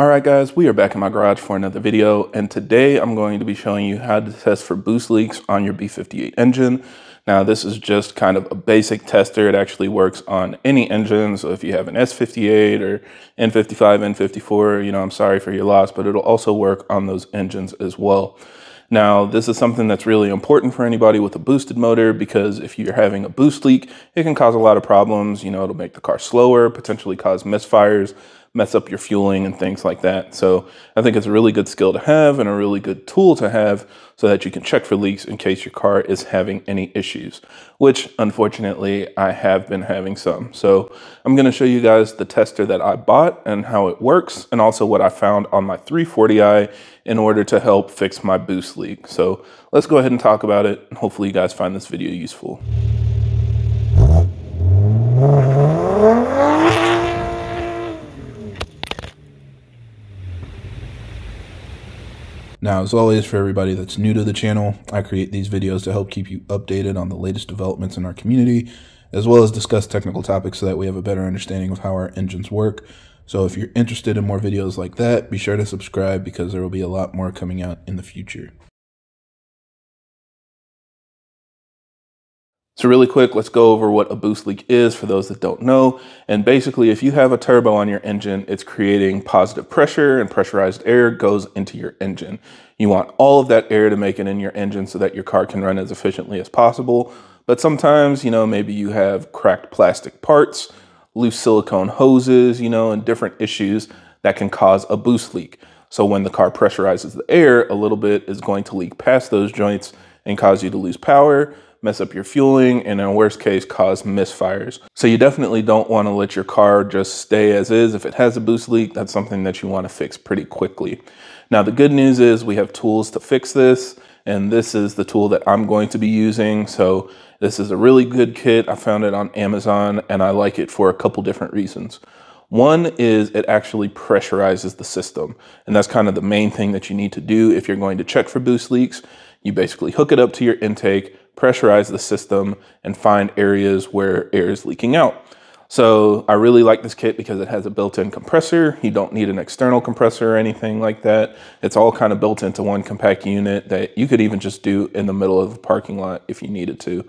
Alright guys, we are back in my garage for another video, and today I'm going to be showing you how to test for boost leaks on your B58 engine. Now this is just kind of a basic tester. It actually works on any engine, so if you have an S58 or N55, N54, you know, I'm sorry for your loss, but it'll also work on those engines as well. Now, this is something that's really important for anybody with a boosted motor, because if you're having a boost leak, it can cause a lot of problems. You know, it'll make the car slower, potentially cause misfires, mess up your fueling and things like that. So I think it's a really good skill to have and a really good tool to have so that you can check for leaks in case your car is having any issues, which unfortunately I have been having some. So I'm going to show you guys the tester that I bought and how it works, and also what I found on my 340i in order to help fix my boost leak. So let's go ahead and talk about it, and hopefully you guys find this video useful. Now, as always, for everybody that's new to the channel, I create these videos to help keep you updated on the latest developments in our community, as well as discuss technical topics so that we have a better understanding of how our engines work. So if you're interested in more videos like that, be sure to subscribe, because there will be a lot more coming out in the future. So really quick, let's go over what a boost leak is for those that don't know. And basically, if you have a turbo on your engine, it's creating positive pressure, and pressurized air goes into your engine. You want all of that air to make it in your engine so that your car can run as efficiently as possible. But sometimes, you know, maybe you have cracked plastic parts, loose silicone hoses, you know, and different issues that can cause a boost leak. So when the car pressurizes the air, a little bit is going to leak past those joints and cause you to lose power, mess up your fueling, and in worst case, cause misfires. So you definitely don't want to let your car just stay as is. If it has a boost leak, that's something that you want to fix pretty quickly. Now, the good news is we have tools to fix this, and this is the tool that I'm going to be using. So this is a really good kit. I found it on Amazon, and I like it for a couple different reasons. One is it actually pressurizes the system, and that's kind of the main thing that you need to do if you're going to check for boost leaks. You basically hook it up to your intake, pressurize the system, and find areas where air is leaking out. So I really like this kit because it has a built-in compressor. You don't need an external compressor or anything like that. It's all kind of built into one compact unit that you could even just do in the middle of a parking lot if you needed to.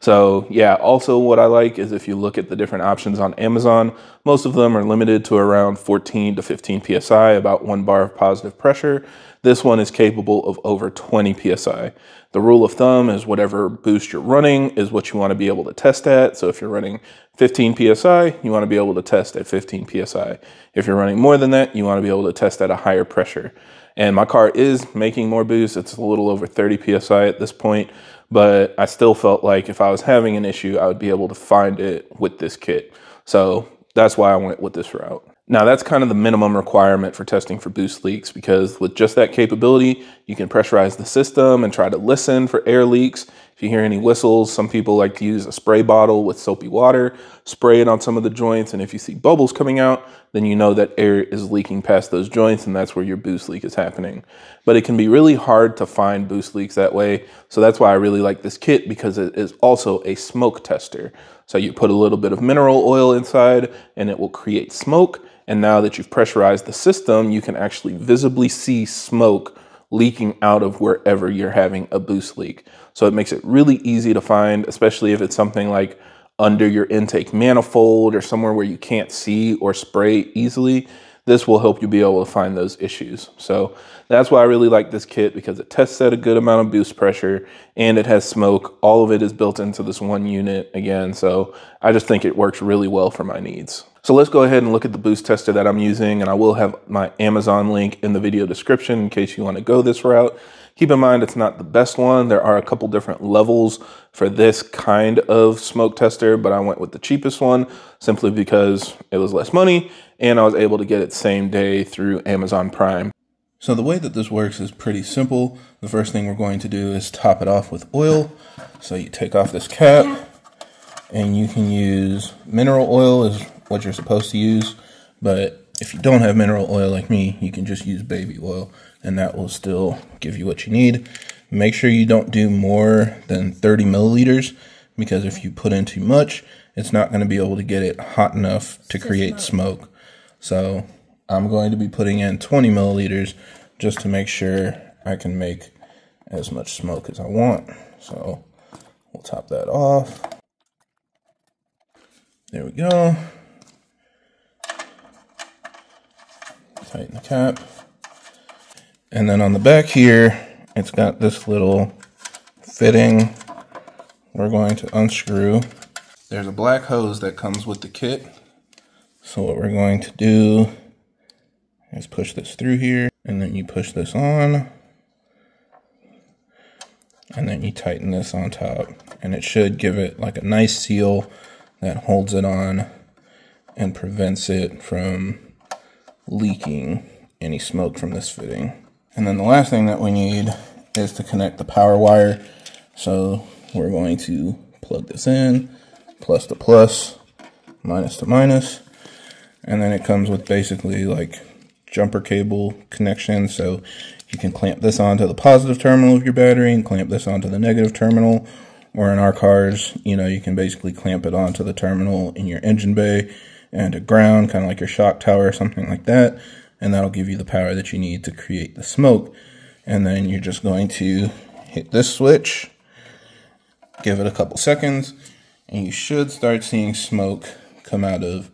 So yeah, also what I like is if you look at the different options on Amazon, most of them are limited to around 14 to 15 PSI, about 1 bar of positive pressure. This one is capable of over 20 PSI. The rule of thumb is whatever boost you're running is what you want to be able to test at. So if you're running 15 PSI, you want to be able to test at 15 PSI. If you're running more than that, you want to be able to test at a higher pressure. And my car is making more boost. It's a little over 30 PSI at this point, but I still felt like if I was having an issue, I would be able to find it with this kit. So that's why I went with this route. Now, that's kind of the minimum requirement for testing for boost leaks, because with just that capability, you can pressurize the system and try to listen for air leaks. If you hear any whistles, some people like to use a spray bottle with soapy water, spray it on some of the joints, and if you see bubbles coming out, then you know that air is leaking past those joints, and that's where your boost leak is happening. But it can be really hard to find boost leaks that way, so that's why I really like this kit, because it is also a smoke tester. So you put a little bit of mineral oil inside, and it will create smoke. And now that you've pressurized the system, you can actually visibly see smoke leaking out of wherever you're having a boost leak. So it makes it really easy to find, especially if it's something like under your intake manifold or somewhere where you can't see or spray easily. This will help you be able to find those issues. So that's why I really like this kit, because it tests at a good amount of boost pressure, and it has smoke. All of it is built into this one unit again. So I just think it works really well for my needs. So let's go ahead and look at the boost tester that I'm using, and I will have my Amazon link in the video description in case you want to go this route. Keep in mind, it's not the best one. There are a couple different levels for this kind of smoke tester, but I went with the cheapest one simply because it was less money and I was able to get it same day through Amazon Prime. So the way that this works is pretty simple. The first thing we're going to do is top it off with oil. So you take off this cap, and you can use mineral oil is what you're supposed to use, but if you don't have mineral oil like me, you can just use baby oil, and that will still give you what you need. Make sure you don't do more than 30 milliliters, because if you put in too much, it's not going to be able to get it hot enough to create smoke. So I'm going to be putting in 20 milliliters just to make sure I can make as much smoke as I want. So we'll top that off. There we go. Tighten the cap. And then on the back here, it's got this little fitting. We're going to unscrew. There's a black hose that comes with the kit. So what we're going to do is push this through here, and then you push this on, and then you tighten this on top, and it should give it like a nice seal that holds it on and prevents it from leaking any smoke from this fitting. And then the last thing that we need is to connect the power wire. So we're going to plug this in, plus to plus, minus to minus, and then it comes with basically like jumper cable connection, so you can clamp this onto the positive terminal of your battery and clamp this onto the negative terminal, or in our cars, you know, you can basically clamp it onto the terminal in your engine bay and to ground, kind of like your shock tower or something like that, and that'll give you the power that you need to create the smoke. And then you're just going to hit this switch, give it a couple seconds, and you should start seeing smoke come out of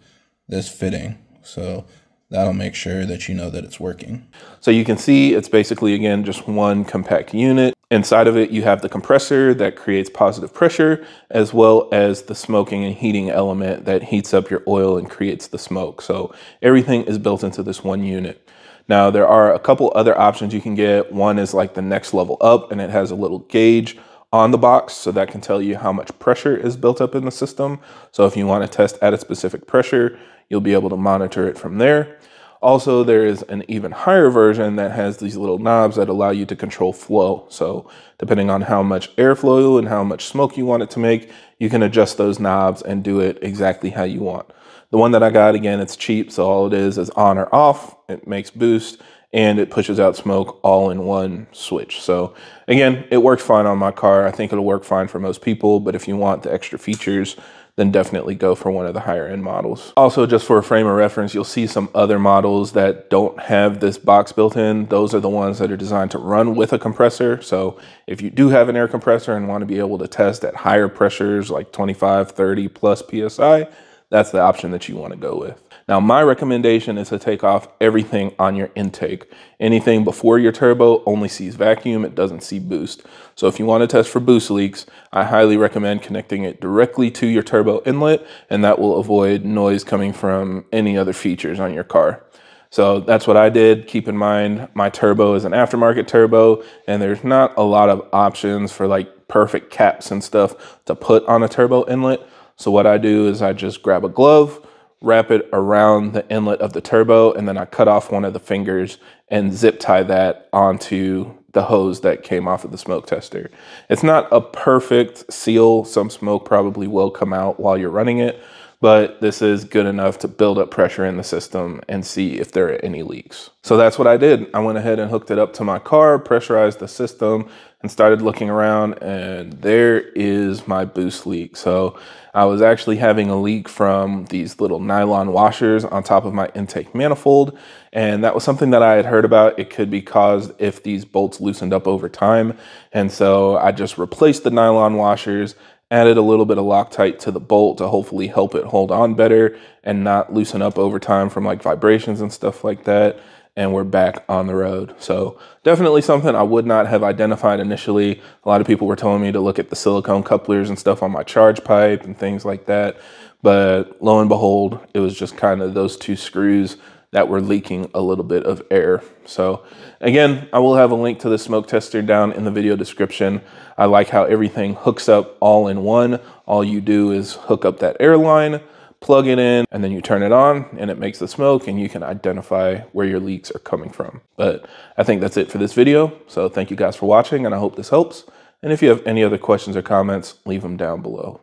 this fitting. So that'll make sure that you know that it's working. So you can see it's basically, again, just one compact unit. Inside of it, you have the compressor that creates positive pressure, as well as the smoking and heating element that heats up your oil and creates the smoke. So everything is built into this one unit. Now, there are a couple other options you can get. One is like the next level up, and it has a little gauge on the box, so that can tell you how much pressure is built up in the system. So if you want to test at a specific pressure, you'll be able to monitor it from there. Also, there is an even higher version that has these little knobs that allow you to control flow. So depending on how much airflow and how much smoke you want it to make, you can adjust those knobs and do it exactly how you want. The one that I got, again, it's cheap, so all it is on or off. It makes boost, and it pushes out smoke all in one switch. So again, it worked fine on my car. I think it'll work fine for most people, but if you want the extra features, then definitely go for one of the higher end models. Also, just for a frame of reference, you'll see some other models that don't have this box built in. Those are the ones that are designed to run with a compressor. So if you do have an air compressor and want to be able to test at higher pressures, like 25, 30 plus PSI, that's the option that you want to go with. Now, my recommendation is to take off everything on your intake. Anything before your turbo only sees vacuum, it doesn't see boost. So if you want to test for boost leaks, I highly recommend connecting it directly to your turbo inlet, and that will avoid noise coming from any other features on your car. So that's what I did. Keep in mind, my turbo is an aftermarket turbo, and there's not a lot of options for like perfect caps and stuff to put on a turbo inlet. So what I do is I just grab a glove, wrap it around the inlet of the turbo, and then I cut off one of the fingers and zip tie that onto the hose that came off of the smoke tester. It's not a perfect seal. Some smoke probably will come out while you're running it, but this is good enough to build up pressure in the system and see if there are any leaks. So that's what I did. I went ahead and hooked it up to my car, pressurized the system, and started looking around, and there is my boost leak. So I was actually having a leak from these little nylon washers on top of my intake manifold, and that was something that I had heard about. It could be caused if these bolts loosened up over time, and so I just replaced the nylon washers, added a little bit of Loctite to the bolt to hopefully help it hold on better and not loosen up over time from like vibrations and stuff like that. And we're back on the road. So definitely something I would not have identified initially. A lot of people were telling me to look at the silicone couplers and stuff on my charge pipe and things like that. But lo and behold, it was just kind of those two screws that were leaking a little bit of air. So again, I will have a link to the smoke tester down in the video description. I like how everything hooks up all in one. All you do is hook up that air line, plug it in, and then you turn it on, and it makes the smoke, and you can identify where your leaks are coming from. But I think that's it for this video. So thank you guys for watching, and I hope this helps. And if you have any other questions or comments, leave them down below.